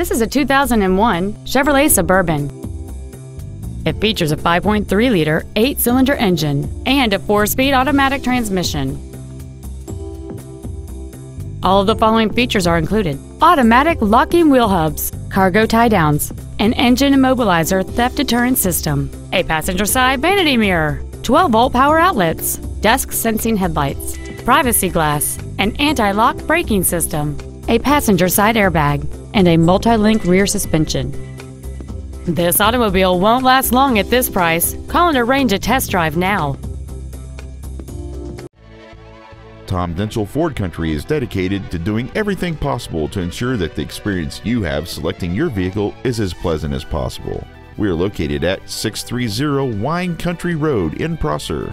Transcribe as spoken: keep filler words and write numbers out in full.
This is a two thousand one Chevrolet Suburban. It features a five point three liter eight-cylinder engine and a four-speed automatic transmission. All of the following features are included: automatic locking wheel hubs, cargo tie-downs, an engine immobilizer theft deterrent system, a passenger side vanity mirror, twelve volt power outlets, dusk sensing headlights, privacy glass, an anti-lock braking system, a passenger side airbag, and a multi-link rear suspension. This automobile won't last long at this price. Call and arrange a test drive now. Tom Denchel Ford Country is dedicated to doing everything possible to ensure that the experience you have selecting your vehicle is as pleasant as possible. We are located at six thirty Wine Country Road in Prosser.